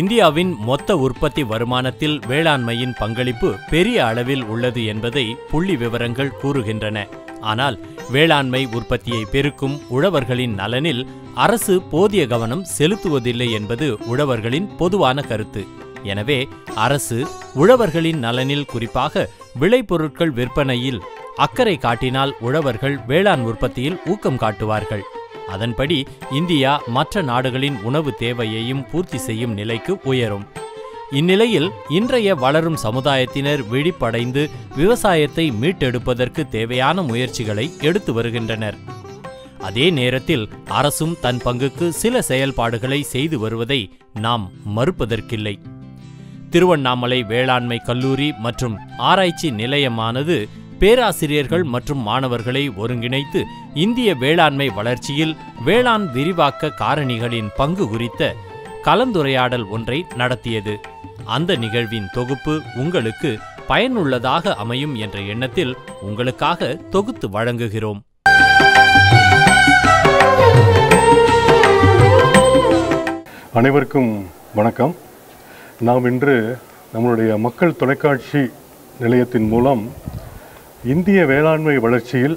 இந்தியாவின் மொத்த உற்பத்தி வருமானத்தில் வேளாண்மையின் பங்களிப்பு பெரிய அளவில் உள்ளது என்பதை புள்ளி விவரங்கள் கூறுகின்றன. ஆனால் வேளாண்மை உற்பத்தியை பெருக்கும் உழவர்களின் நலனில் அரசு போதிய கவனம் செலுத்துவதில்லை என்பது உழவர்களின் பொதுவான கருத்து. எனவே அரசு உழவர்களின் நலனில், குறிப்பாக விளைபொருட்கள் விற்பனையில் அக்கறை காட்டினால் உழவர்கள் வேளாண் உற்பத்தியில் ஊக்கம் காட்டுவார்கள். அதன்படி இந்தியா மற்ற நாடுகளின் உணவு தேவையையும் பூர்த்தி செய்யும் நிலைக்கு உயரும். இந்நிலையில் இன்றைய வளரும் சமுதாயத்தினர் விழிப்படைந்து விவசாயத்தை மீட்டெடுப்பதற்கு தேவையான முயற்சிகளை எடுத்து வருகின்றனர். அதே நேரத்தில் அரசும் தன் பங்குக்கு சில செயல்பாடுகளை செய்து வருவதை நாம் மறுப்பதற்கில்லை. திருவண்ணாமலை வேளாண்மை கல்லூரி மற்றும் ஆராய்ச்சி நிலையமானது பேராசிரியர்கள் மற்றும் மாணவர்களை ஒருங்கிணைத்து இந்திய வேளாண்மை வளர்ச்சியில் வேளாண் விரிவாக்க காரணிகளின் பங்கு குறித்த கலந்துரையாடல் ஒன்றை நடத்தியது. அந்த நிகழ்வின் தொகுப்பு உங்களுக்கு பயனுள்ளதாக அமையும் என்ற எண்ணத்தில் உங்களுக்காக தொகுத்து வழங்குகிறோம். அனைவருக்கும் வணக்கம். நாம் இன்று நம்மளுடைய மக்கள் தொலைக்காட்சி நிலையத்தின் மூலம் இந்திய வேளாண்மை வளர்ச்சியில்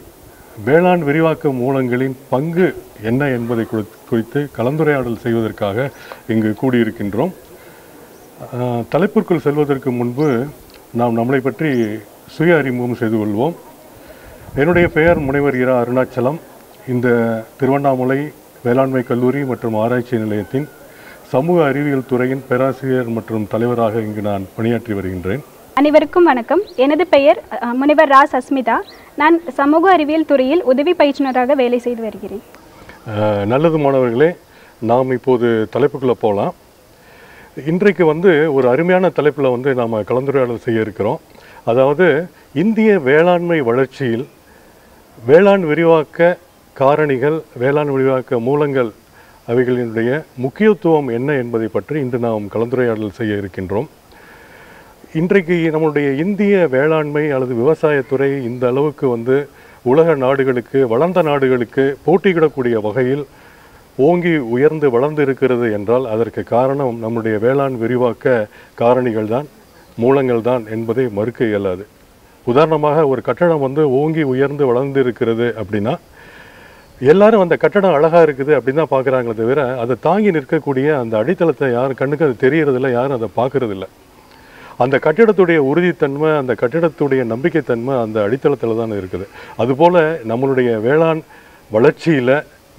வேளாண் விரிவாக்க மூலங்களின் பங்கு என்ன என்பதை குறித்து கலந்துரையாடல் செய்வதற்காக இங்கு கூடியிருக்கின்றோம். தலைப்பிற்குள் செல்வதற்கு முன்பு நாம் நம்மளை பற்றி சுய அறிமுகம் செய்து கொள்வோம். என்னுடைய பெயர் முனைவர் இரா அருணாச்சலம். இந்த திருவண்ணாமலை வேளாண்மை கல்லூரி மற்றும் ஆராய்ச்சி நிலையத்தின் சமூக அறிவியல் துறையின் பேராசிரியர் மற்றும் தலைவராக இங்கு நான் பணியாற்றி வருகின்றேன். அனைவருக்கும் வணக்கம். எனது பெயர் முனைவர் ரா சஸ்மிதா. நான் சமூக அறிவியல் துறையில் உதவி பயிற்றுனராக வேலை செய்து வருகிறேன். நல்லது மாணவர்களே, நாம் இப்போது தலைப்புக்குள்ளே போகலாம். இன்றைக்கு ஒரு அருமையான தலைப்பில் நாம் கலந்துரையாடல் செய்ய இருக்கிறோம். அதாவது இந்திய வேளாண்மை வளர்ச்சியில் வேளாண் விரிவாக்க காரணிகள், வேளாண் விரிவாக்க மூலங்கள் அவைகளினுடைய முக்கியத்துவம் என்ன என்பதை பற்றி இன்று நாம் கலந்துரையாடல் செய்ய இருக்கின்றோம். இன்றைக்கு நம்மளுடைய இந்திய வேளாண்மை அல்லது விவசாயத்துறை இந்த அளவுக்கு உலக நாடுகளுக்கு, வளர்ந்த நாடுகளுக்கு போட்டியிடக்கூடிய வகையில் ஓங்கி உயர்ந்து வளர்ந்து இருக்கிறது என்றால் அதற்கு காரணம் நம்முடைய வேளாண் விரிவாக்க காரணிகள் தான், மூலங்கள் தான் என்பதை மறுக்க இயலாது. உதாரணமாக ஒரு கட்டடம் ஓங்கி உயர்ந்து வளர்ந்து இருக்கிறது அப்படின்னா எல்லாரும் அந்த கட்டடம் அழகாக இருக்குது அப்படின்னு தான் பார்க்குறாங்களே தவிர அதை தாங்கி நிற்கக்கூடிய அந்த அடித்தளத்தை யார் கண்ணுக்கு அது தெரியறதில்லை, யாரும் அதை பார்க்குறதில்ல. அந்த கட்டிடத்துடைய உறுதித்தன்மை, அந்த கட்டிடத்துடைய நம்பிக்கைத்தன்மை அந்த அடித்தளத்தில் தான் இருக்குது. அதுபோல் நம்மளுடைய வேளாண் வளர்ச்சியில்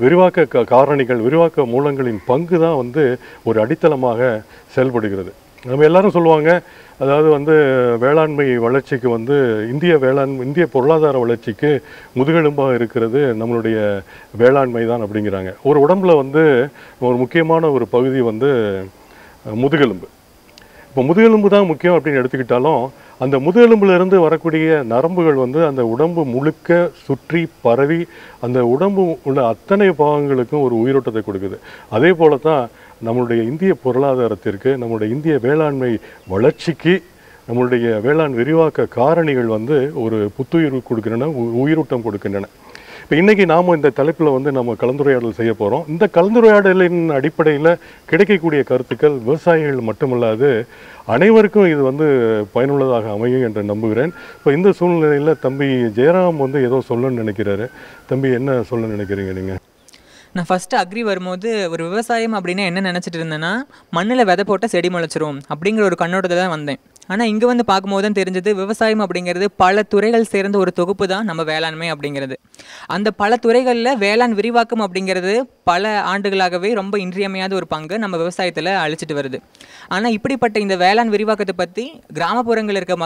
விரிவாக்க காரணிகள், விரிவாக்க மூலங்களின் பங்கு தான் ஒரு அடித்தளமாக செயல்படுகிறது. நம்ம எல்லாரும் சொல்லுவாங்க, அதாவது வேளாண்மை வளர்ச்சிக்கு இந்திய பொருளாதார வளர்ச்சிக்கு முதுகெலும்பாக இருக்கிறது நம்மளுடைய வேளாண்மை தான் அப்படிங்கிறாங்க. ஒரு உடம்பில் ஒரு முக்கியமான ஒரு பகுதி முதுகெலும்பு. இப்போ முதுகெலும்பு தான் முக்கியம் அப்படின்னு எடுத்துக்கிட்டாலும் அந்த முதுகெலும்புலேருந்து வரக்கூடிய நரம்புகள் அந்த உடம்பு முழுக்க சுற்றி பரவி அந்த உடம்பு உள்ள அத்தனை பாகங்களுக்கும் ஒரு உயிரோட்டத்தை கொடுக்குது. அதே போல தான் நம்மளுடைய இந்திய பொருளாதாரத்திற்கு, நம்மளுடைய இந்திய வேளாண்மை வளர்ச்சிக்கு நம்மளுடைய வேளாண் விரிவாக்க காரணிகள் ஒரு புத்துயிர் கொடுக்கின்றன, உயிரோட்டம் கொடுக்கின்றன. இப்போ இன்றைக்கி நாம் இந்த தலைப்பில் நம்ம கலந்துரையாடல் செய்ய போகிறோம். இந்த கலந்துரையாடலின் அடிப்படையில் கிடைக்கக்கூடிய கருத்துக்கள் விவசாயிகள் மட்டுமல்லாது அனைவருக்கும் இது பயனுள்ளதாக அமையும் என்று நம்புகிறேன். இப்போ இந்த சூழ்நிலையில் தம்பி ஜெயராம் ஏதோ சொல்லணும்னு நினைக்கிறாரு. தம்பி, என்ன சொல்லணும்னு நினைக்கிறீங்க நீங்கள்? நான் ஃபஸ்ட்டு அக்ரி வரும்போது ஒரு விவசாயம் அப்படின்னா என்ன நினச்சிட்டு இருந்தேன்னா மண்ணில் விதை போட்டால் செடி முளைச்சிரும் அப்படிங்கிற ஒரு கண்ணோட்டத்தில் தான் வந்தேன். ஆனால் இங்கே பார்க்கும்போது தான் தெரிஞ்சது, விவசாயம் அப்படிங்கிறது பல துறைகள் சேர்ந்த ஒரு தொகுப்பு தான் நம்ம வேளாண்மை அப்படிங்கிறது. அந்த பல துறைகளில் வேளாண் விரிவாக்கம் அப்படிங்கிறது பல ஆண்டுகளாகவே ரொம்ப இன்றியமையாத ஒரு பங்கு நம்ம விவசாயத்தில் அளிச்சிட்டு வருது. ஆனால் இப்படிப்பட்ட இந்த வேளாண் விரிவாக்கத்தை பற்றி கிராமப்புறங்களில் இருக்க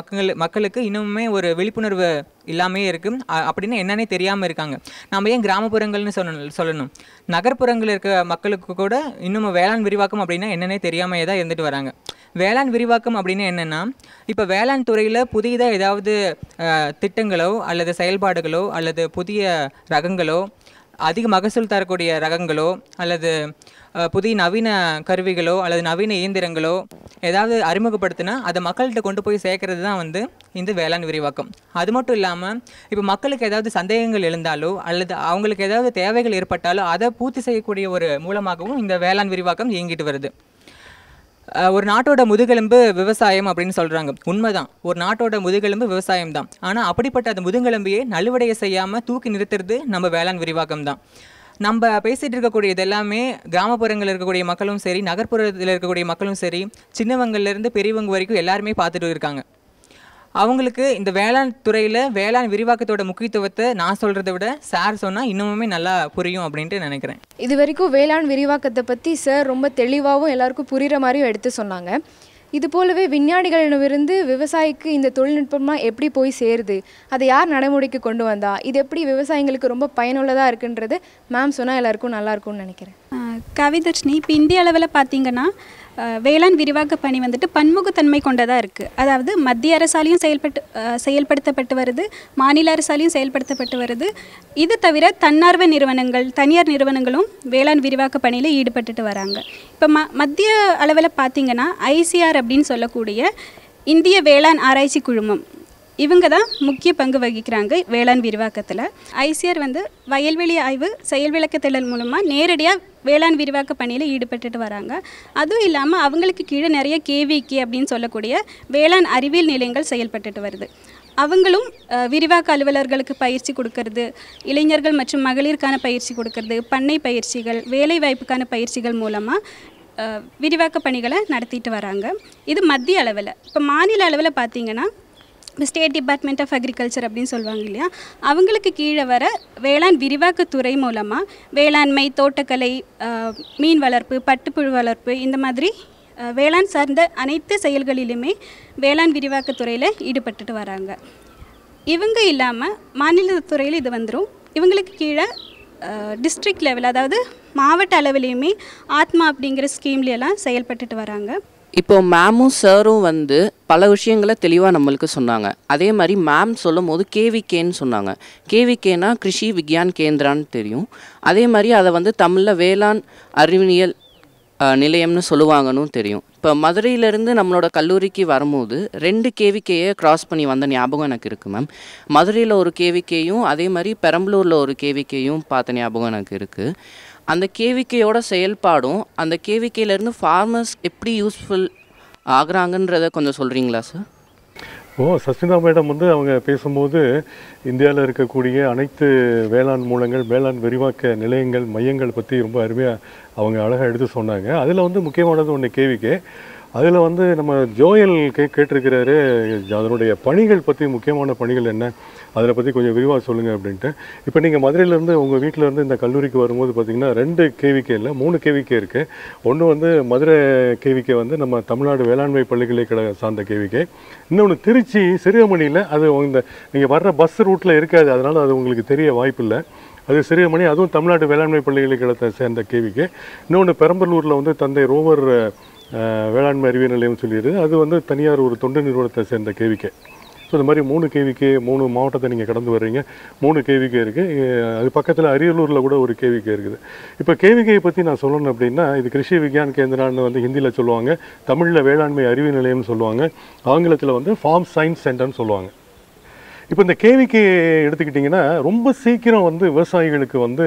மக்களுக்கு இன்னுமே ஒரு விழிப்புணர்வு இல்லாமே இருக்குது அப்படின்னு என்னன்னே தெரியாமல் இருக்காங்க. நம்ம ஏன் கிராமப்புறங்கள்னு சொல்லணும், நகர்ப்புறங்களில் இருக்க மக்களுக்கு கூட இன்னும் வேளாண் விரிவாக்கம் அப்படின்னா என்னன்னே தெரியாமையே தான் இருந்துட்டு வராங்க. வேளாண் விரிவாக்கம் அப்படின்னு என்னென்னா, இப்போ வேளாண் துறையில் புதிதாக ஏதாவது திட்டங்களோ அல்லது செயல்பாடுகளோ அல்லது புதிய ரகங்களோ, அதிக மகசூல் தரக்கூடிய ரகங்களோ அல்லது புதிய நவீன கருவிகளோ அல்லது நவீன இயந்திரங்களோ ஏதாவது அறிமுகப்படுத்தினா அதை மக்கள்கிட்ட கொண்டு போய் சேர்க்கறது தான் இந்த வேளாண் விரிவாக்கம். அது மட்டும் இல்லாமல் இப்போ மக்களுக்கு ஏதாவது சந்தேகங்கள் எழுந்தாலோ அல்லது அவங்களுக்கு ஏதாவது தேவைகள் ஏற்பட்டாலோ அதை பூர்த்தி செய்யக்கூடிய ஒரு மூலமாகவும் இந்த வேளாண் விரிவாக்கம் இயங்கிட்டு வருது. ஒரு நாட்டோட முதுகெலும்பு விவசாயம் அப்படினு சொல்றாங்க. உண்மைதான். ஒரு நாட்டோட முதுகெலும்பு விவசாயம்தான். ஆனா அப்படிப்பட்ட அந்த முதுகெலும்பையே நலுவடைய செய்யாம தூக்கி நிறுத்துறது நம்ம வேளாண் விரிவாக்கம்தான். நம்ம பேசிட்டு இருக்கக்கூடிய இதெல்லாமே கிராமப்புறங்களில் இருக்கக்கூடிய மக்களும் சரி, நகர்ப்புறத்தில் இருக்கக்கூடிய மக்களும் சரி, சின்னவங்கள்லேருந்து பெரியவங்க வரைக்கும் எல்லாருமே பார்த்துட்டு இருக்காங்க. அவங்களுக்கு இந்த வேளாண் துறையில் வேளாண் விரிவாக்கத்தோட முக்கியத்துவத்தை நான் சொல்கிறத விட சார் சொன்னால் இன்னமுமே நல்லா புரியும் அப்படின்ட்டு நினைக்கிறேன். இது வரைக்கும் வேளாண் விரிவாக்கத்தை பற்றி சார் ரொம்ப தெளிவாகவும் எல்லாருக்கும் புரிகிற மாதிரியும் எடுத்து சொன்னாங்க. இது போலவே விஞ்ஞானிகளிடமிருந்து விவசாயிக்கு இந்த தொழில்நுட்பமாக எப்படி போய் சேருது, அதை யார் நடைமுறைக்கு கொண்டு வந்தா, இது எப்படி விவசாயிகளுக்கு ரொம்ப பயனுள்ளதாக இருக்குன்றது மேம் சொன்னால் எல்லாருக்கும் நல்லாயிருக்கும்னு நினைக்கிறேன். கவிதர்ஷினி, இப்போ இந்திய அளவில் பார்த்திங்கன்னா வேளாண் விரிவாக்க பணி வந்துட்டு பன்முகத்தன்மை கொண்டதாக இருக்குது. அதாவது மத்திய அரசாலையும் செயல்படுத்தப்பட்டு வருது, மாநில அரசாலையும் செயல்படுத்தப்பட்டு வருது. இது தவிர தன்னார்வ நிறுவனங்கள், தனியார் நிறுவனங்களும் வேளாண் விரிவாக்க பணியில் ஈடுபட்டுட்டு வராங்க. இப்போ மத்திய அளவில் பார்த்திங்கன்னா ஐசிஆர் அப்படின்னு சொல்லக்கூடிய இந்திய வேளாண் ஆராய்ச்சி குழுமம், இவங்க தான் முக்கிய பங்கு வகிக்கிறாங்க வேளாண் விரிவாக்கத்தில். ஐசிஆர் வந்து வயல்வெளி ஆய்வு, செயல் விளக்கத்திடல் மூலமாக நேரடியாக வேளாண் விரிவாக்க பணியில் ஈடுபட்டுட்டு வராங்க. அதுவும் இல்லாமல் அவங்களுக்கு கீழே நிறைய கேவிகே அப்படின்னு சொல்லக்கூடிய வேளாண் அறிவியல் நிலையங்கள் செயல்பட்டுட்டு வருது. அவங்களும் விரிவாக்க அலுவலர்களுக்கு பயிற்சி கொடுக்கறது, இளைஞர்கள் மற்றும் மகளிருக்கான பயிற்சி கொடுக்கறது, பண்ணை பயிற்சிகள், வேலைவாய்ப்புக்கான பயிற்சிகள் மூலமாக விரிவாக்க பணிகளை நடத்திட்டு வராங்க. இது மத்திய அளவில். இப்போ மாநில அளவில் பார்த்திங்கன்னா இப்போ ஸ்டேட் டிபார்ட்மெண்ட் ஆஃப் அக்ரிகல்ச்சர் அப்படின்னு சொல்லுவாங்க இல்லையா, அவங்களுக்கு கீழே வர வேளாண் விரிவாக்கத்துறை மூலமாக வேளாண்மை, தோட்டக்கலை, மீன் வளர்ப்பு, பட்டுப்புழு வளர்ப்பு, இந்த மாதிரி வேளாண் சார்ந்த அனைத்து செயல்களிலுமே வேளாண் விரிவாக்கத்துறையில் ஈடுபட்டுட்டு வராங்க. இவங்க இல்லாமல் மாநில துறையில் இது வந்துடும். இவங்களுக்கு கீழே டிஸ்ட்ரிக்ட் லெவல், அதாவது மாவட்ட அளவிலையுமே ஆத்மா அப்படிங்கிற ஸ்கீம்லையெல்லாம் செயல்பட்டுட்டு வராங்க. இப்போ மேமும் சாரும் வந்து பல விஷயங்களை தெளிவாக நம்மளுக்கு சொன்னாங்க. அதே மாதிரி மேம் சொல்லும் போது கேவிகேன்னு சொன்னாங்க. கேவிகேனா கிருஷி விக்யான் கேந்திரான்னு தெரியும். அதே மாதிரி அதை வந்து தமிழில் வேளாண் அறிவியல் நிலையம்னு சொல்லுவாங்கன்னு தெரியும். இப்போ மதுரையிலேருந்து நம்மளோட கல்லூரிக்கு வரும்போது 2 கேவிகேயை க்ராஸ் பண்ணி வந்த ஞாபகம் எனக்கு இருக்குது மேம். மதுரையில் ஒரு கேவிகேயும் அதே மாதிரி பெரம்பலூரில் ஒரு கேவிகேயும் பார்த்த ஞாபகம் எனக்கு இருக்குது. அந்த கேவிகேயோட செயல்பாடும் அந்த கேவிகேலேருந்து ஃபார்மர்ஸ் எப்படி யூஸ்ஃபுல் ஆகுறாங்கன்றதை கொஞ்சம் சொல்கிறீங்களா சார்? சஸ்மிதா மேடம் வந்து அவங்க பேசும்போது இந்தியாவில் இருக்கக்கூடிய அனைத்து வேளாண் மூலங்கள், வேளாண் விரிவாக்க நிலையங்கள், மையங்கள் பற்றி ரொம்ப அருமையாக அவங்க அழகாக எடுத்து சொன்னாங்க. அதில் வந்து முக்கியமானது ஒன்று கேவிகே. அதில் வந்து நம்ம ஜோயல் கேட்டிருக்கிறாரு, அதனுடைய பணிகள் பற்றி, முக்கியமான பணிகள் என்ன, அதை பற்றி கொஞ்சம் விரிவாக சொல்லுங்கள் அப்படின்ட்டு. இப்போ நீங்கள் மதுரையிலேருந்து உங்கள் வீட்டிலேருந்து இந்த கல்லூரிக்கு வரும்போது பார்த்திங்கன்னா 2 கேவிகே இல்லை 3 கேவிகே இருக்குது. ஒன்று வந்து மதுரை கேவிகே வந்து நம்ம தமிழ்நாடு வேளாண்மை பல்கலைக்கழக சார்ந்த கேவிகே. இன்னொன்று திருச்சி சிறுவமணியில், அது இந்த நீங்கள் வர்ற பஸ் ரூட்டில் இருக்காது, அதனால் அது உங்களுக்கு தெரிய வாய்ப்பு இல்லை. அது சிறுவமணி, அதுவும் தமிழ்நாடு வேளாண்மை பல்கலைக்கழகத்தை சேர்ந்த கேவிகே. இன்னொன்று பெரம்பலூரில் வந்து தந்தை ரோவர் வேளாண்மை அறிவியல் நிலையம் சொல்லிடுது, அது வந்து தனியார் ஒரு தொண்டு நிறுவனத்தை சேர்ந்த கேவிகே. ஸோ இந்த மாதிரி 3 கேவிகே, 3 மாவட்டத்தை நீங்கள் கடந்து வர்றீங்க, 3 கேவிகே இருக்குது. அது பக்கத்தில் அரியலூரில் கூட ஒரு கேவிகே இருக்குது. இப்போ கேவிகேயை பற்றி நான் சொல்லணும் அப்படின்னா, இது கிருஷி விக்யான் கேந்திரான்னு வந்து ஹிந்தியில் சொல்லுவாங்க, தமிழில் வேளாண்மை அறிவியல் நிலையம்னு சொல்லுவாங்க, ஆங்கிலத்தில் வந்து ஃபார்ம் சயின்ஸ் சென்டர்னு சொல்லுவாங்க. இப்போ இந்த கேவிகே எடுத்துக்கிட்டிங்கன்னா ரொம்ப சீக்கிரம் வந்து விவசாயிகளுக்கு வந்து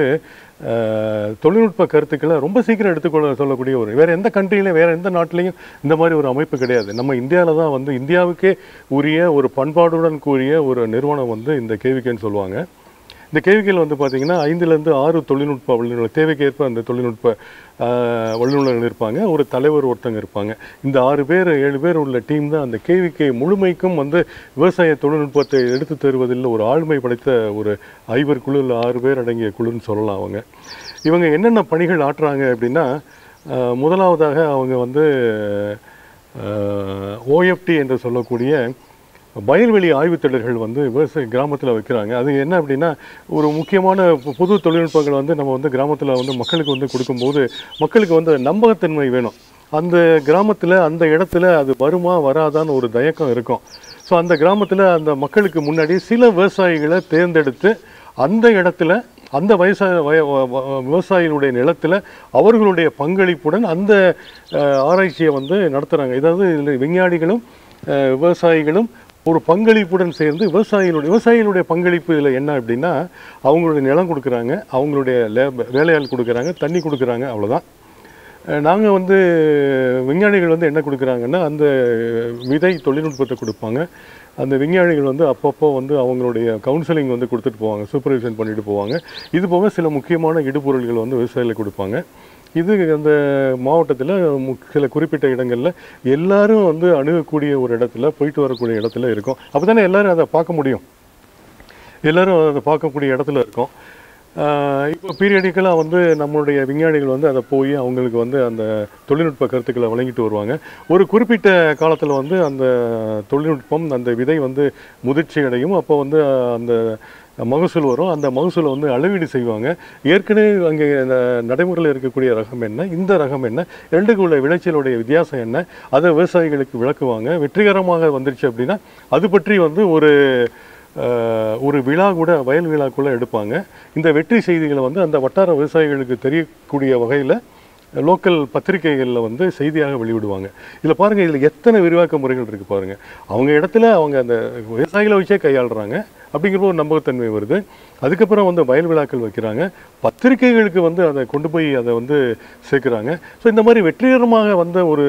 தொழில்நுட்ப கருத்துக்களை ரொம்ப சீக்கிரம் எடுத்துக்கொள்ள சொல்லக்கூடிய ஒரு, வேறு எந்த கண்ட்ரிலையும் வேறு எந்த நாட்டிலையும் இந்த மாதிரி ஒரு அமைப்பு கிடையாது. நம்ம இந்தியாவில் தான் வந்து இந்தியாவுக்கே உரிய ஒரு பண்பாடுடன் கூடிய ஒரு நிறுவனம் வந்து இந்த கேவிகேன்னு சொல்லுவாங்க. இந்த கேவிகேயில் வந்து பார்த்திங்கன்னா 5லேருந்து 6 தொழில்நுட்ப வல்லுநர்கள், தேவைக்கேற்ப அந்த தொழில்நுட்ப வல்லுநர்கள் இருப்பாங்க, ஒரு தலைவர் ஒருத்தங்க இருப்பாங்க. இந்த 6 பேர் 7 பேர் உள்ள டீம் தான் அந்த கேவிகே முழுமைக்கும் வந்து விவசாய தொழில்நுட்பத்தை எடுத்து தருவதில் ஒரு ஆளுமை படைத்த ஒரு 5 குழு இல்லை 6 பேர் அடங்கிய குழுன்னு சொல்லலாம். அவங்க இவங்க என்னென்ன பணிகள் ஆற்றுறாங்க அப்படின்னா, முதலாவதாக அவங்க வந்து OFT என்று சொல்லக்கூடிய வயல்வெளி ஆய்வுத்திடல்கள் வந்து விவசாய கிராமத்தில் வைக்கிறாங்க. அது என்ன அப்படின்னா, ஒரு முக்கியமான புது தொழில்நுட்பங்கள் வந்து நம்ம வந்து கிராமத்தில் வந்து மக்களுக்கு வந்து கொடுக்கும்போது மக்களுக்கு வந்து நம்பகத்தன்மை வேணும். அந்த கிராமத்தில் அந்த இடத்துல அது வருமா வராதான்னு ஒரு தயக்கம் இருக்கும். ஸோ அந்த கிராமத்தில் அந்த மக்களுக்கு முன்னாடி சில விவசாயிகளை தேர்ந்தெடுத்து அந்த இடத்துல அந்த விவசாயிகளுடைய நிலத்தில் அவர்களுடைய பங்களிப்புடன் அந்த ஆராய்ச்சியை வந்து நடத்துகிறாங்க. இதாவது விஞ்ஞானிகளும் விவசாயிகளும் ஒரு பங்களிப்புடன் சேர்ந்து விவசாயிகளுடைய பங்களிப்பு இதில் என்ன அப்படின்னா, அவங்களுடைய நிலம் கொடுக்குறாங்க, அவங்களுடைய வேலையால் கொடுக்குறாங்க, தண்ணி கொடுக்குறாங்க, அவ்வளோதான். நாங்கள் வந்து விஞ்ஞானிகள் வந்து என்ன கொடுக்குறாங்கன்னா அந்த விதை தொழில்நுட்பத்தை கொடுப்பாங்க. அந்த விஞ்ஞானிகள் வந்து அப்பப்போ வந்து அவங்களுடைய கவுன்சிலிங் வந்து கொடுத்துட்டு போவாங்க, சூப்பர்விஷன் பண்ணிட்டு போவாங்க. இது போக சில முக்கியமான இடுபொருள்கள் வந்து விவசாயிகளுக்கு கொடுப்பாங்க. இது அந்த மாவட்டத்தில் சில குறிப்பிட்ட இடங்களில் எல்லாரும் வந்து அணுகக்கூடிய ஒரு இடத்துல போயிட்டு வரக்கூடிய இடத்துல இருக்கும். அப்போ தானே எல்லோரும் அதை பார்க்க முடியும், எல்லோரும் அதை பார்க்கக்கூடிய இடத்துல இருக்கும். இப்போ பீரியடிக்கலாக வந்து நம்மளுடைய விஞ்ஞானிகள் வந்து அதை போய் அவங்களுக்கு வந்து அந்த தொழில்நுட்ப கருத்துக்களை வழங்கிட்டு வருவாங்க. ஒரு குறிப்பிட்ட காலத்தில் வந்து அந்த தொழில்நுட்பம் அந்த விதை வந்து முதிர்ச்சி அடையும். அப்போ வந்து அந்த மகசூல் வரும். அந்த மகசூலை வந்து அளவீடு செய்வாங்க. ஏற்கனவே அங்கே நடைமுறையில் இருக்கக்கூடிய ரகம் என்ன, இந்த ரகம் என்ன, ரெண்டுக்கு உள்ள விளைச்சலுடைய வித்தியாசம் என்ன, அதை விவசாயிகளுக்கு விளக்குவாங்க. வெற்றிகரமாக வந்துருச்சு அப்படின்னா அது பற்றி வந்து ஒரு விழா கூட, வயல் விழா கூட எடுப்பாங்க. இந்த வெற்றி செய்திகளை வந்து அந்த வட்டார விவசாயிகளுக்கு தெரியக்கூடிய வகையில் லோக்கல் பத்திரிகைகளில் வந்து செய்தியாக வெளியிடுவாங்க. இதில் பாருங்கள், இதில் எத்தனை விரிவாக்க முறைகள் இருக்குது பாருங்கள். அவங்க இடத்துல அவங்க அந்த விவசாயிகளை வச்சே கையாளுறாங்க. அப்படிங்கிறப்போ ஒரு நம்பகத்தன்மை வருது. அதுக்கப்புறம் வந்து வயல் விழாக்கள் வைக்கிறாங்க, பத்திரிகைகளுக்கு வந்து அதை கொண்டு போய் அதை வந்து சேர்க்குறாங்க. ஸோ இந்த மாதிரி வெற்றிகரமாக வந்த ஒரு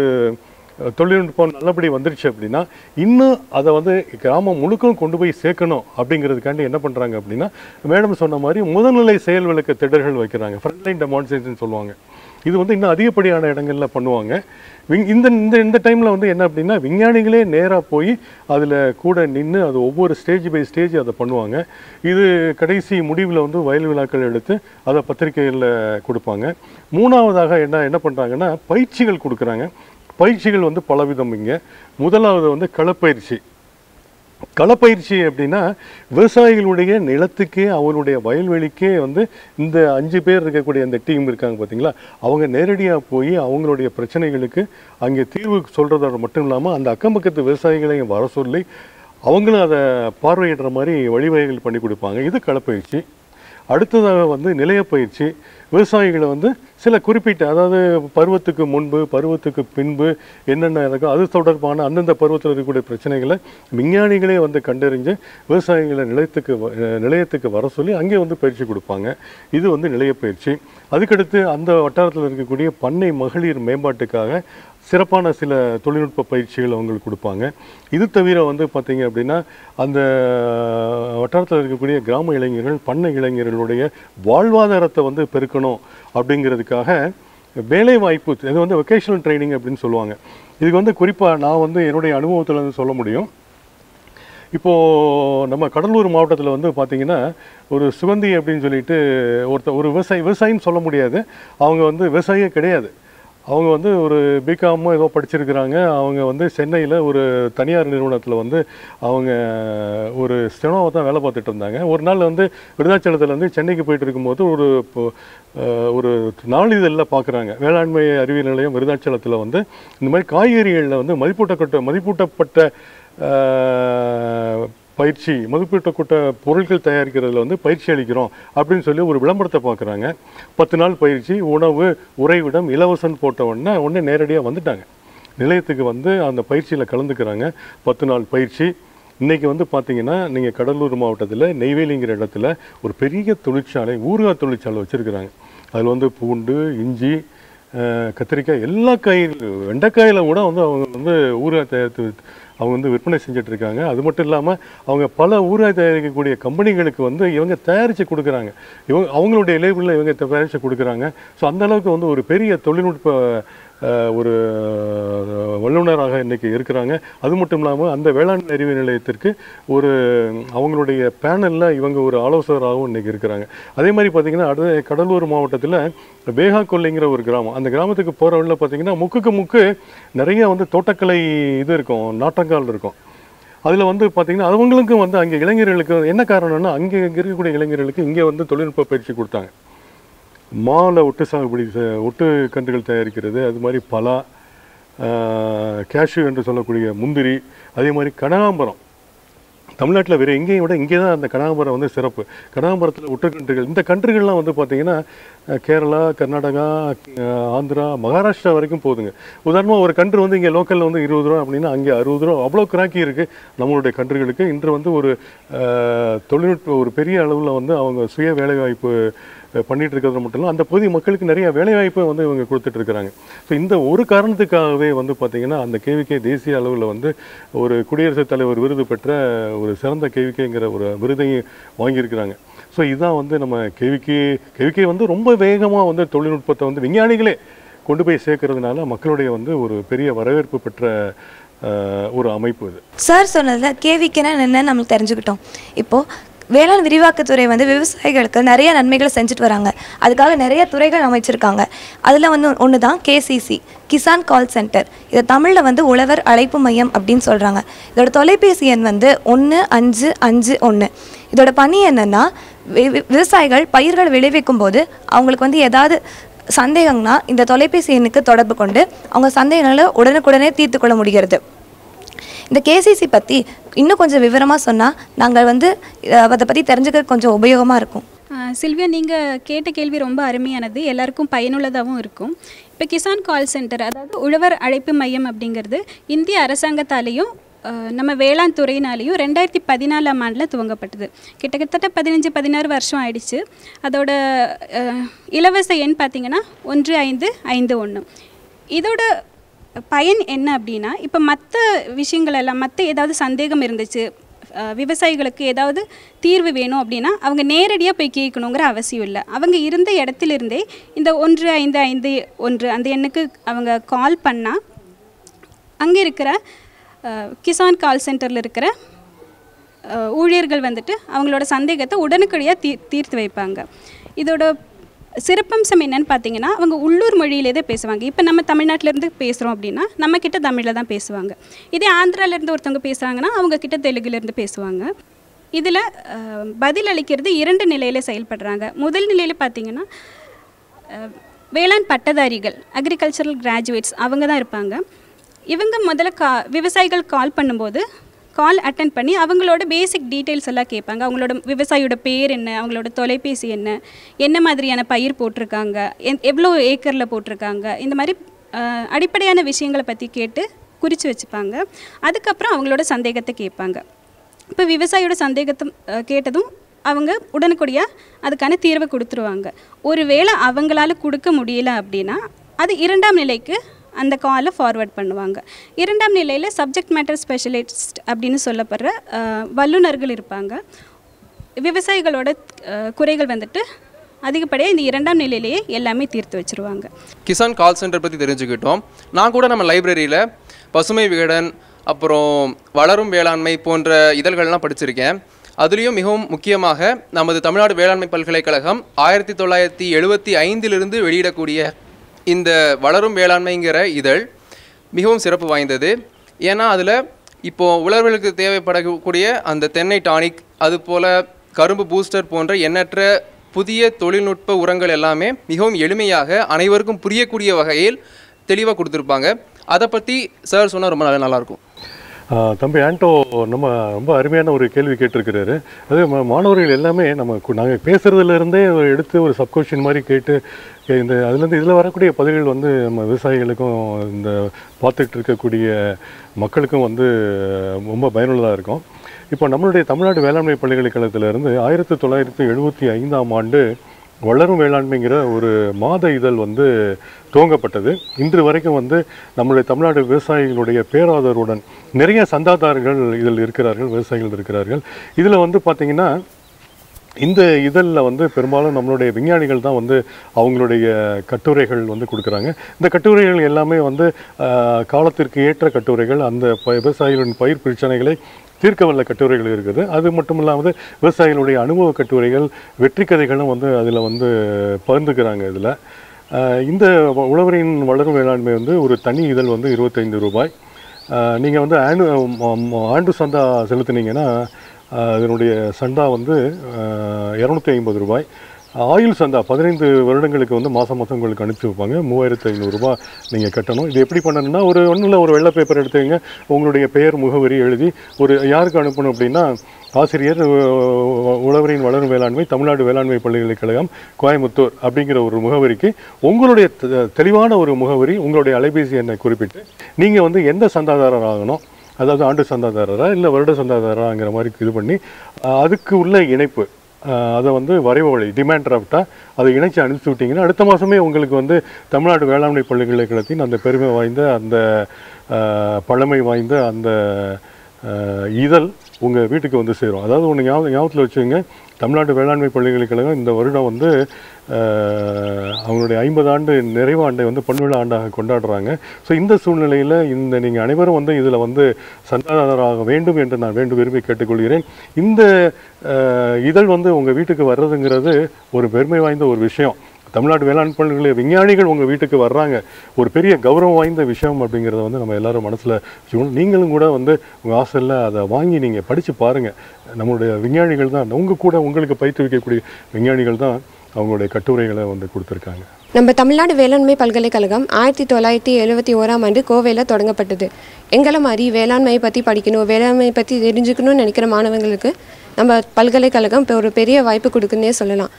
தொழில்நுட்பம் நல்லபடி வந்துருச்சு அப்படின்னா இன்னும் அதை வந்து கிராமம் முழுக்கும் கொண்டு போய் சேர்க்கணும். அப்படிங்கிறதுக்காண்டி என்ன பண்ணுறாங்க அப்படின்னா மேடம் சொன்ன மாதிரி முதல்நிலை செயல் விளக்க திடர்கள் வைக்கிறாங்க. ஃப்ரண்ட்லைன் டெமான்ஸ்ட்ரேஷன் சொல்லுவாங்க. இது வந்து இன்னும் அதிகப்படியான இடங்களில் பண்ணுவாங்க. இந்த இந்த இந்த டைமில் வந்து என்ன அப்படின்னா விஞ்ஞானிகளே நேராக போய் அதில் கூட நின்று அது ஒவ்வொரு ஸ்டேஜ் பை ஸ்டேஜ் அதை பண்ணுவாங்க. இது கடைசி முடிவில் வந்து வயல் விழாக்கள் எடுத்து அதை பத்திரிகையில் கொடுப்பாங்க. மூணாவதாக என்ன பண்ணுறாங்கன்னா பயிற்சிகள் கொடுக்குறாங்க. பயிற்சிகள் வந்து பலவிதம். இங்கே முதலாவது வந்து களப்பயிற்சி. களப்பயிற்சி அப்படின்னா விவசாயிகளுடைய நிலத்துக்கே அவருடைய வயல்வெளிக்கே வந்து இந்த 5 பேர் இருக்கக்கூடிய அந்த டீம் இருக்காங்க பார்த்தீங்களா, அவங்க நேரடியாக போய் அவங்களுடைய பிரச்சனைகளுக்கு அங்கே தீர்வு சொல்கிறதோட மட்டும் இல்லாமல் அந்த அக்கம் பக்கத்து விவசாயிகளையும் வர சொல்லி அவங்களும் அதை பார்வையிடுற மாதிரி வழிவகைகள் பண்ணி கொடுப்பாங்க. இது களப்பயிற்சி. அடுத்ததாக வந்து நிலையப்பயிற்சி. விவசாயிகளை வந்து சில குறிப்பிட்ட, அதாவது பருவத்துக்கு முன்பு பருவத்துக்கு பின்பு என்னென்ன இருக்கோ அது தொடர்பான அந்தந்த பருவத்தில் இருக்கக்கூடிய பிரச்சனைகளை விஞ்ஞானிகளே வந்து கண்டறிஞ்சு விவசாயிகளை நிலையத்துக்கு வர சொல்லி அங்கே வந்து பயிற்சி கொடுப்பாங்க. இது வந்து நிலைய பயிற்சி. அதுக்கடுத்து அந்த வட்டாரத்தில் இருக்கக்கூடிய பண்ணை மகளிர் மேம்பாட்டுக்காக சிறப்பான சில தொழில்நுட்ப பயிற்சிகள் அவங்களுக்கு கொடுப்பாங்க. இது தவிர வந்து பார்த்திங்க அப்படின்னா அந்த வட்டாரத்தில் இருக்கக்கூடிய கிராம இளைஞர்கள், பண்ணை இளைஞர்களுடைய வாழ்வாதாரத்தை வந்து பெருக்கணும் அப்படிங்கிறதுக்காக வேலை வாய்ப்பு, இது வந்து வொகேஷனல் ட்ரைனிங் அப்படின்னு சொல்லுவாங்க. இதுக்கு வந்து குறிப்பாக நான் வந்து என்னுடைய அனுபவத்தில் வந்து சொல்ல முடியும். இப்போது நம்ம கடலூர் மாவட்டத்தில் வந்து பார்த்திங்கன்னா ஒரு சுகந்தி அப்படின்னு சொல்லிட்டு ஒரு விவசாயின்னு சொல்ல முடியாது, அவங்க வந்து விவசாயியே கிடையாது. அவங்க வந்து ஒரு பிகாமோ ஏதோ படிச்சிருக்கிறாங்க. அவங்க வந்து சென்னையில் ஒரு தனியார் நிறுவனத்தில் வந்து அவங்க ஒரு ஸ்டெனோவை தான் வேலை பார்த்துட்டு இருந்தாங்க. ஒரு நாள் வந்து விருதாச்சலத்துலேருந்து சென்னைக்கு போயிட்டு இருக்கும்போது ஒரு நாளிதழில் பார்க்குறாங்க, வேளாண்மை அறிவியல் நிலையம் விருதாச்சலத்தில் வந்து இந்த மாதிரி காய்கறிகளில் வந்து மதிப்பூட்டப்பட்ட பயிற்சி, மதிப்பீட்டுக்கூட்ட பொருட்கள் தயாரிக்கிறதுல வந்து பயிற்சி அளிக்கிறோம் அப்படின்னு சொல்லி ஒரு விளம்பரத்தை பார்க்குறாங்க. 10 நாள் பயிற்சி, உணவு உறைவிடம் இலவசம் போட்ட உடனே நேரடியாக வந்துட்டாங்க நிலையத்துக்கு, வந்து அந்த பயிற்சியில் கலந்துக்கிறாங்க. 10 நாள் பயிற்சி. இன்றைக்கி வந்து பார்த்திங்கன்னா நீங்கள் கடலூர் மாவட்டத்தில் நெய்வேலிங்கிற இடத்துல ஒரு பெரிய தொழிற்சாலை, ஊறுகாய் தொழிற்சாலை வச்சுருக்கிறாங்க. அதில் வந்து பூண்டு, இஞ்சி, கத்திரிக்காய், எல்லா காய்கறியும், வெண்டைக்காயில் கூட வந்து அவங்க வந்து ஊறுகாய் தயாரித்து அவங்க வந்து விற்பனை செஞ்சிட்ருக்காங்க. அது மட்டும் இல்லாமல் அவங்க பல ஊராக தயாரிக்கக்கூடிய கம்பெனிகளுக்கு வந்து இவங்க தயாரித்து கொடுக்குறாங்க. அவங்களுடைய லேபிளில் இவங்க தயாரித்து கொடுக்குறாங்க. ஸோ அந்தளவுக்கு வந்து ஒரு பெரிய தொழில்நுட்ப ஒரு வல்லுநராக இன்றைக்கி இருக்கிறாங்க. அது மட்டும் இல்லாமல் அந்த வேளாண் அறிவு நிலையத்திற்கு ஒரு அவங்களுடைய பேனலில் இவங்க ஒரு ஆலோசகராகவும் இன்றைக்கி இருக்கிறாங்க. அதே மாதிரி பார்த்திங்கன்னா அடுத்த கடலூர் மாவட்டத்தில் வேகா கொல்லைங்கிற ஒரு கிராமம், அந்த கிராமத்துக்கு போகிற வழியில் பார்த்திங்கன்னா முக்குக்கு முக்கு நிறைய வந்து தோட்டக்கலை இது இருக்கும், நாட்டங்கால் இருக்கும். அதில் வந்து பார்த்திங்கன்னா அவங்களுக்கும் வந்து அங்கே இளைஞர்களுக்கு என்ன காரணம்னா அங்கே இருக்கக்கூடிய இளைஞர்களுக்கு இங்கே வந்து தொழில்நுட்ப பயிற்சி கொடுத்தாங்க. மாவில் ஒட்டு சாகுபடி, ஒட்டு கன்றுகள் தயாரிக்கிறது, அது மாதிரி பலா, கேஷ்யூ என்று சொல்லக்கூடிய முந்திரி, அதே மாதிரி கனகாம்பரம். தமிழ்நாட்டில் வேறு எங்கேயும் விட இங்கே தான் அந்த கனகாம்பரம் வந்து சிறப்பு. கனகாம்பரத்தில் ஒட்டு கன்றுகள், இந்த கன்றுகள்லாம் வந்து பார்த்திங்கன்னா கேரளா, கர்நாடகா, ஆந்திரா, மகாராஷ்டிரா வரைக்கும் போகுதுங்க. உதாரணமாக ஒரு கன்று வந்து இங்கே லோக்கலில் வந்து 20 ரூபா அப்படின்னா அங்கே 60 ரூபா. அவ்வளோ கிராக்கி இருக்குது நம்மளுடைய கன்றுகளுக்கு. இன்று வந்து ஒரு தொழில்நுட்ப ஒரு பெரிய அளவில் வந்து அவங்க சுய வேலைவாய்ப்பு பண்ணிட்டு இருக்கிறது மட்டும் இல்ல அந்த பொது மக்களுக்கு நிறைய வேலை வாய்ப்பு வந்து இவங்க கொடுத்துட்டு இருக்காங்க சோ இந்த ஒரு காரணத்துக்காகவே வந்து பாத்தீங்கன்னா அந்த கேவிகே தேசிய அளவில் வந்து ஒரு குடியரசுத் தலைவர் விருது பெற்ற ஒரு சிறந்த கேவிகேங்கற ஒரு விருதை வாங்கி இருக்காங்க சோ இதான் வந்து நம்ம கேவிகே வந்து ரொம்ப வேகமா வந்து தொழில்நுட்பத்தை வந்து விஞ்ஞானிகளே கொண்டு போய் சேர்க்கிறதுனால மக்களுடைய வந்து ஒரு பெரிய வரவேற்பு பெற்ற ஒரு அமைப்பு இது சார் சொன்னதுல கேவிகேனா என்ன நம்ம தெரிஞ்சுக்கிட்டோம் இப்போ வேளாண் விரிவாக்கத் துறை வந்து விவசாயிகளுக்கு நிறைய நன்மைகளை செஞ்சிட்டு வராங்க அதுக்காக நிறைய துறைகள் அமைச்சிருக்காங்க அதுல வந்து ஒண்ணுதான் கேசிசி கிசான் கால் சென்டர் இது தமிழ்ல வந்து உழவர் அழைப்பு மையம் அப்படினு சொல்றாங்க இதோட தொலைபேசி எண் வந்து 1551 இதோட பணி என்னன்னா விவசாயிகள் பயிர்கள் விளைவிக்கும் போது அவங்களுக்கு வந்து ஏதாவது சந்தேகம்னா இந்த தொலைபேசி எண்ணுக்கு தொடர்பு கொண்டு அவங்க சந்தேகங்களை உடனுக்குடனே தீர்த்து கொள்ள முடிகிறது இந்த கேசிசி பத்தி இன்னும் கொஞ்சம் விவரமா சொன்னா நாங்கள் வந்து அத பத்தி தெரிஞ்சுக்க கொஞ்சம் உபயோகமா இருக்கும் சில்வியா நீங்க கேட்ட கேள்வி ரொம்ப அருமையானது எல்லாருக்கும் பயனுள்ளதாவும் இருக்கும் இப்ப கிசான் கால் சென்டர் அதாவது உழவர் அழைப்பு மையம் அப்படிங்கிறது இந்திய அரசாங்கத்தாலயும் நம்ம வேளாண் துறையினாலையும் 2014 ஆண்டில் துவங்கப்பட்டது கிட்டத்தட்ட 15-16 வருஷம் ஆயிடுச்சு அதோட இலவச எண் பார்த்தீங்கன்னா 1551 இதோட பயன் என்ன அப்படின்னா இப்போ மற்ற விஷயங்கள் எல்லாம் மற்ற ஏதாவது சந்தேகம் இருந்துச்சு விவசாயிகளுக்கு ஏதாவது தீர்வு வேணும் அப்படின்னா அவங்க நேரடியாக போய் கேட்கணுங்கிற அவசியம் இல்லை அவங்க இருந்த இடத்திலிருந்தே இந்த 1551 அந்த எண்ணுக்கு அவங்க கால் பண்ணால் அங்கே இருக்கிற கிசான் கால் சென்டரில் இருக்கிற ஊழியர்கள் வந்துட்டு அவங்களோட சந்தேகத்தை உடனுக்குடியாக தீர்த்து வைப்பாங்க இதோட சிறப்பம்சம் என்னன்னு பார்த்தீங்கன்னா அவங்க உள்ளூர் மொழியிலே தான் பேசுவாங்க இப்போ நம்ம தமிழ்நாட்டிலேருந்து பேசுகிறோம் அப்படின்னா நம்மக்கிட்ட தமிழில் தான் பேசுவாங்க இதே ஆந்திராவிலேருந்து ஒருத்தவங்க பேசுகிறாங்கன்னா அவங்கக்கிட்ட தெலுங்குலேருந்து பேசுவாங்க இதில் பதில் அளிக்கிறது 2 நிலையில் செயல்படுறாங்க முதல் நிலையில் பார்த்தீங்கன்னா வேளாண் பட்டதாரிகள் அக்ரிகல்ச்சரல் கிராஜுவேட்ஸ் அவங்க தான் இருப்பாங்க இவங்க முதல்ல விவசாயிகள் கால் பண்ணும்போது கால் அட்டென்ட் பண்ணி அவங்களோட பேசிக் டீட்டெயில்ஸ் எல்லாம் கேட்பாங்க அவங்களோட விவசாயியோட பேர் என்ன அவங்களோட தொலைபேசி என்ன மாதிரியான பயிர் போட்டிருக்காங்க எவ்வளோ ஏக்கரில் போட்டிருக்காங்க இந்த மாதிரி அடிப்படையான விஷயங்களை பற்றி கேட்டு குறித்து வச்சுப்பாங்க அதுக்கப்புறம் அவங்களோட சந்தேகத்தை கேட்பாங்க இப்போ விவசாயியோட சந்தேகத்தை கேட்டதும் அவங்க உடனுக்குடியாக அதுக்கான தீர்வை கொடுத்துருவாங்க ஒருவேளை அவங்களால கொடுக்க முடியல அப்படின்னா அது 2ஆம் நிலைக்கு அந்த காலை ஃபார்வர்ட் பண்ணுவாங்க 2ஆம் நிலையில் சப்ஜெக்ட் மேட்டர் ஸ்பெஷலிஸ்ட் அப்படின்னு சொல்லப்படுற வல்லுநர்கள் இருப்பாங்க விவசாயிகளோட குறைகள் வந்துட்டு அதிகப்படியாக இந்த 2ஆம் நிலையிலேயே எல்லாமே தீர்த்து வச்சுருவாங்க கிசான் கால் சென்டர் பற்றி தெரிஞ்சுக்கிட்டோம் நான் கூட நம்ம லைப்ரரியில் பசுமை விகடன் அப்புறம் வளரும் வேளாண்மை போன்ற இதழ்கள்லாம் படிச்சிருக்கேன் அதுலேயும் மிகவும் முக்கியமாக நமது தமிழ்நாடு வேளாண்மை பல்கலைக்கழகம் 1975 வெளியிடக்கூடிய இந்த வளரும் வேளாண்மைங்கிற இதழ் மிகவும் சிறப்பு வாய்ந்தது ஏன்னா அதில் இப்போது உழவர்களுக்கு தேவைப்படக்கூடிய அந்த தென்னை டானிக் அதுபோல் கரும்பு பூஸ்டர் போன்ற எண்ணற்ற புதிய தொழில்நுட்ப உரங்கள் எல்லாமே மிகவும் எளிமையாக அனைவருக்கும் புரியக்கூடிய வகையில் தெளிவாக கொடுத்துருப்பாங்க அதை பற்றி சார் சொன்னால் ரொம்ப நல்லாயிருக்கும் தம்பி ஆண்டோ நம்ம ரொம்ப அருமையான ஒரு கேள்வி கேட்டிருக்கிறாரு அது மாணவர்கள் எல்லாமே நாங்கள் பேசுகிறதுலேருந்தே எடுத்து ஒரு சப்கொஷன் மாதிரி கேட்டு இந்த அதுலேருந்து இதில் வரக்கூடிய பதில்கள் வந்து நம்ம விவசாயிகளுக்கும் இந்த பார்த்துட்டு இருக்கக்கூடிய மக்களுக்கும் வந்து ரொம்ப பயனுள்ளதாக இருக்கும் இப்போ நம்மளுடைய தமிழ்நாடு வேளாண்மை பல்கலைக்கழகத்திலிருந்து 1975 வளரும் வேளாண்மைங்கிற ஒரு மாத இதழ் வந்து துவங்கப்பட்டது இன்று வரைக்கும் வந்து நம்மளுடைய தமிழ்நாடு விவசாயிகளுடைய பேராதரவுடன் நிறைய சந்தாதாரர்கள் இதில் இருக்கிறார்கள் விவசாயிகள் இருக்கிறார்கள் இதில் வந்து பார்த்திங்கன்னா இந்த இதழில் வந்து பெரும்பாலும் நம்மளுடைய விஞ்ஞானிகள் தான் வந்து அவங்களுடைய கட்டுரைகள் வந்து கொடுக்குறாங்க இந்த கட்டுரைகள் எல்லாமே வந்து காலத்திற்கு ஏற்ற கட்டுரைகள் அந்த விவசாயிகளின் பயிர் பிரச்சனைகளை தீர்க்க வல்ல கட்டுரைகள் இருக்குது அது மட்டும் இல்லாமல் விவசாயிகளுடைய அனுபவ கட்டுரைகள் வெற்றி கதைகளும் வந்து அதில் வந்து பகிர்ந்துக்கிறாங்க இதில் இந்த உழவரின் வளரும் வேளாண்மை வந்து ஒரு தனி இதழ் வந்து ₹25 நீங்கள் வந்து ஆண்டு சந்தா செலுத்தினீங்கன்னா அதனுடைய சந்தா வந்து ₹250 ஆயுள் சந்தா 15 வருடங்களுக்கு வந்து மாதம் உங்களுக்கு அனுப்பிச்சி வைப்பாங்க ₹3500 நீங்கள் கட்டணும் இது எப்படி பண்ணணும்னா ஒரு ஒன்றில் ஒரு வெள்ளை பேப்பர் எடுத்துக்கங்க உங்களுடைய பெயர் முகவரி எழுதி ஒரு யாருக்கு அனுப்பணும் அப்படின்னா ஆசிரியர் உழவரின் வளரும் வேளாண்மை தமிழ்நாடு வேளாண்மை பல்கலைக்கழகம் கோயம்புத்தூர் அப்படிங்கிற ஒரு முகவரிக்கு உங்களுடைய தெளிவான ஒரு முகவரி உங்களுடைய அலைபேசி எண்ணை குறிப்பிட்டு நீங்கள் வந்து எந்த சந்தாதாரர் ஆகணும் அதாவது ஆண்டு சந்தாதாரரா இல்லை வருட சந்தாதாரராங்கிற மாதிரி இது பண்ணி அதுக்கு உள்ள இணைப்பு वरेवली डिमांड ड्राफ्ट अभी अट्ठी अड़ मासमें तमिழ்நாடு வேளாண்மை பல்கலைக்கழகத்தின் அந்த பெருமை வாய்ந்த அந்த பழமை வாய்ந்த அந்த இதழ் உங்கள் வீட்டுக்கு வந்து சேரும். அதாவது ஒன்று ஞாபகத்தில் வச்சுங்க, தமிழ்நாடு வேளாண்மை பல்கலைக்கழகம் இந்த வருடம் வந்து அவங்களுடைய 50 ஆண்டு நிறைவு ஆண்டை வந்து பொன்விழா ஆண்டாக கொண்டாடுறாங்க. ஸோ இந்த சூழ்நிலையில் இந்த நீங்கள் அனைவரும் வந்து இதில் வந்து சந்தாதாரராக வேண்டும் என்று நான் விரும்பி கேட்டுக்கொள்கிறேன். இந்த இதழ் வந்து உங்கள் வீட்டுக்கு வர்றதுங்கிறது ஒரு பெருமை வாய்ந்த ஒரு விஷயம். தமிழ்நாடு வேளாண் பல்கலை விஞ்ஞானிகள் உங்கள் வீட்டுக்கு வர்றாங்க, ஒரு பெரிய கௌரவம் வாய்ந்த விஷயம் அப்படிங்கிறத வந்து நம்ம எல்லோரும் மனசில் வச்சுக்கணும். நீங்களும் கூட வந்து உங்கள் ஆசையில் அதை வாங்கி நீங்கள் படித்து பாருங்கள். நம்மளுடைய விஞ்ஞானிகள் தான் உங்கள் கூட உங்களுக்கு பயிற்றுவிக்கக்கூடிய விஞ்ஞானிகள் தான் அவங்களுடைய கட்டுரைகளை வந்து கொடுத்துருக்காங்க. நம்ம தமிழ்நாடு வேளாண்மை பல்கலைக்கழகம் 1971ஆம் ஆண்டு கோவையில் தொடங்கப்பட்டது. எங்களை மாதிரி வேளாண்மையை பற்றி படிக்கணும், வேளாண்மையை பற்றி தெரிஞ்சுக்கணும்னு நினைக்கிற மாணவங்களுக்கு நம்ம பல்கலைக்கழகம் இப்போ ஒரு பெரிய வாய்ப்பு கொடுக்குன்னே சொல்லலாம்.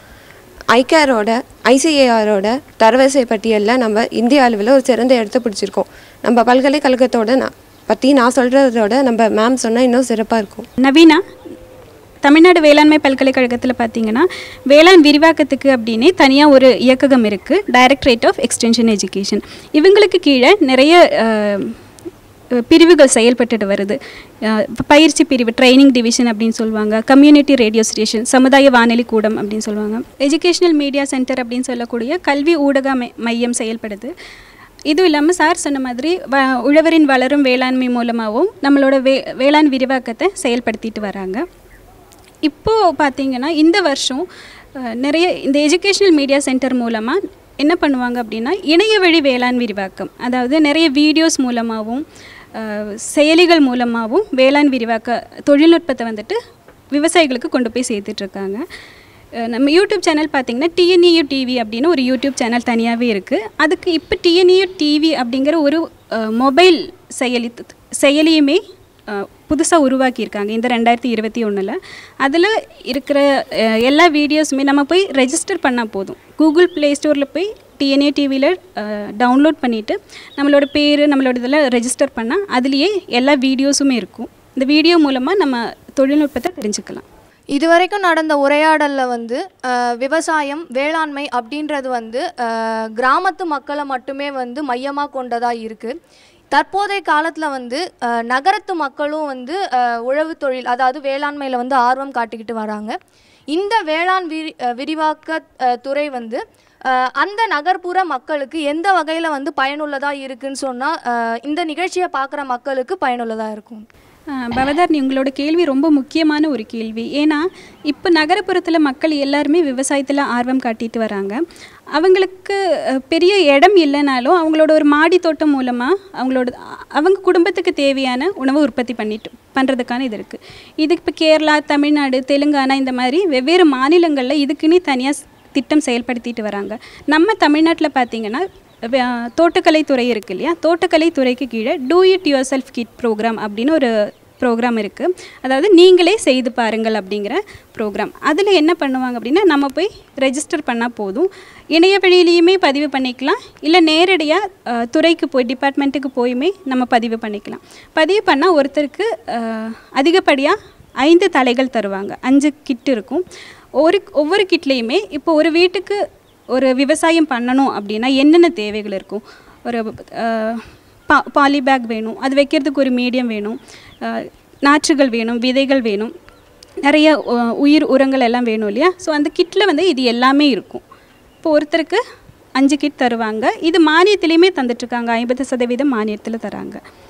ஐகேரோட ஐசிஏஆரோட தரவரிசை பட்டியலில் நம்ம இந்திய அளவில் ஒரு சிறந்த இடத்த பிடிச்சிருக்கோம். நம்ம பல்கலைக்கழகத்தோட பற்றி நான் சொல்கிறதோட நம்ம மேம் சொன்னால் இன்னும் சிறப்பாக இருக்கும். நவீனா தமிழ்நாடு வேளாண்மை பல்கலைக்கழகத்தில் பார்த்தீங்கன்னா வேளாண் விரிவாக்கத்துக்கு அப்படின்னே தனியாக ஒரு இயக்ககம் இருக்குது, டைரக்டரேட் ஆஃப் எக்ஸ்டென்ஷன் எஜுகேஷன். இவங்களுக்கு கீழே நிறைய பிரிவுகள் செயல்பட்டுட்டு வருது. பயிற்சி பிரிவு ட்ரைனிங் டிவிஷன் அப்படின்னு சொல்லுவாங்க, கம்யூனிட்டி ரேடியோ ஸ்டேஷன், சமுதாய வானொலி கூடம் அப்படின்னு சொல்லுவாங்க, எஜுகேஷ்னல் மீடியா சென்டர் அப்படின்னு சொல்லக்கூடிய கல்வி ஊடக மையம் செயல்படுது. இதுவும் இல்லாமல் சார் சொன்ன மாதிரி உழவரின் வளரும் வேளாண்மை மூலமாகவும் நம்மளோட வேளாண் விரிவாக்கத்தை செயல்படுத்திட்டு வராங்க. இப்போது பார்த்திங்கன்னா இந்த வருஷம் நிறைய இந்த எஜுகேஷ்னல் மீடியா சென்டர் மூலமாக என்ன பண்ணுவாங்க அப்படின்னா இணைய வழி வேளாண் விரிவாக்கம், அதாவது நிறைய வீடியோஸ் மூலமாகவும் செயலிகள் மூலமாகவும் வேளாண் விரிவாக்க தொழில்நுட்பத்தை வந்துட்டு விவசாயிகளுக்கு கொண்டு போய் சேர்த்துட்ருக்காங்க. நம்ம யூடியூப் சேனல் பார்த்திங்கன்னா டிஎன்இயூ டிவி அப்படின்னு ஒரு யூடியூப் சேனல் தனியாகவே இருக்குது. அதுக்கு இப்போ டிஎன்இயூ டிவி அப்படிங்கிற ஒரு மொபைல் செயலியுமே புதுசாக உருவாக்கியிருக்காங்க இந்த 2021. அதில் இருக்கிற எல்லா வீடியோஸுமே நம்ம போய் ரெஜிஸ்டர் பண்ணால் போதும். கூகுள் ப்ளே ஸ்டோரில் போய் டிஎன்ஏ டிவியில் டவுன்லோட் பண்ணிவிட்டு நம்மளோட பேர் நம்மளோட இதில் ரெஜிஸ்டர் பண்ணால் அதுலேயே எல்லா வீடியோஸுமே இருக்கும். இந்த வீடியோ மூலமாக நம்ம தொழில்நுட்பத்தை தெரிஞ்சுக்கலாம். இதுவரைக்கும் நடந்த உரையாடலில் வந்து விவசாயம் வேளாண்மை அப்படின்றது வந்து கிராமத்து மக்களை மட்டுமே வந்து மையமாக கொண்டதாக இருக்குது. தற்போதைய காலத்தில் வந்து நகரத்து மக்களும் வந்து உழவு தொழில் அதாவது வேளாண்மையில் வந்து ஆர்வம் காட்டிக்கிட்டு வராங்க. இந்த வேளாண் விரிவாக்க துறை வந்து அந்த நகர்ப்புற மக்களுக்கு எந்த வகையில் வந்து பயனுள்ளதாக இருக்குதுன்னு சொன்னால் இந்த நிகழ்ச்சியை பார்க்குற மக்களுக்கு பயனுள்ளதாக இருக்கும். பவதாரணி, உங்களோட கேள்வி ரொம்ப முக்கியமான ஒரு கேள்வி. ஏன்னா இப்போ நகரப்புறத்தில் மக்கள் எல்லாருமே விவசாயத்தில் ஆர்வம் காட்டிட்டு வராங்க. அவங்களுக்கு பெரிய இடம் இல்லைனாலும் அவங்களோட ஒரு மாடி தோட்டம் மூலமாக அவங்க குடும்பத்துக்கு தேவையான உணவை உற்பத்தி பண்ணுறதுக்கான இது இருக்குது. இது இப்போ கேரளா, தமிழ்நாடு, தெலுங்கானா இந்த மாதிரி வெவ்வேறு மாநிலங்களில் இதுக்குன்னு தனியாக திட்டம் செயல்படுத்திட்டு வராங்க. நம்ம தமிழ்நாட்டில் பார்த்திங்கன்னா தோட்டக்கலைத்துறை இருக்குது இல்லையா, தோட்டக்கலைத்துறைக்கு கீழே do it yourself kit programme அப்படின்னு ஒரு ப்ரோக்ராம் இருக்குது. அதாவது நீங்களே செய்து பாருங்கள் அப்படிங்கிற ப்ரோக்ராம். அதில் என்ன பண்ணுவாங்க அப்படின்னா நம்ம போய் ரெஜிஸ்டர் பண்ணால் போதும், இணைய வழியிலையுமே பதிவு பண்ணிக்கலாம், இல்லை நேரடியாக துறைக்கு போய் டிபார்ட்மெண்ட்டுக்கு போயுமே நம்ம பதிவு பண்ணிக்கலாம். பதிவு பண்ணால் ஒருத்தருக்கு அதிகப்படியாக 5 தலைகள் தருவாங்க, 5 கிட் இருக்கும். ஒவ்வொரு கிட்லேயுமே இப்போ ஒரு வீட்டுக்கு ஒரு விவசாயம் பண்ணணும் அப்படின்னா என்னென்ன தேவைகள் இருக்கும், ஒரு பாலிபேக் வேணும், அது வைக்கிறதுக்கு ஒரு மீடியம் வேணும், நாற்றுகள் வேணும், விதைகள் வேணும், நிறைய உயிர் உரங்கள் எல்லாம் வேணும் இல்லையா. ஸோ அந்த கிட்டில் வந்து இது எல்லாமே இருக்கும். இப்போ ஒருத்தருக்கு 5 கிட் தருவாங்க. இது மானியத்திலையுமே தந்துட்டுருக்காங்க, 50% மானியத்தில் தராங்க.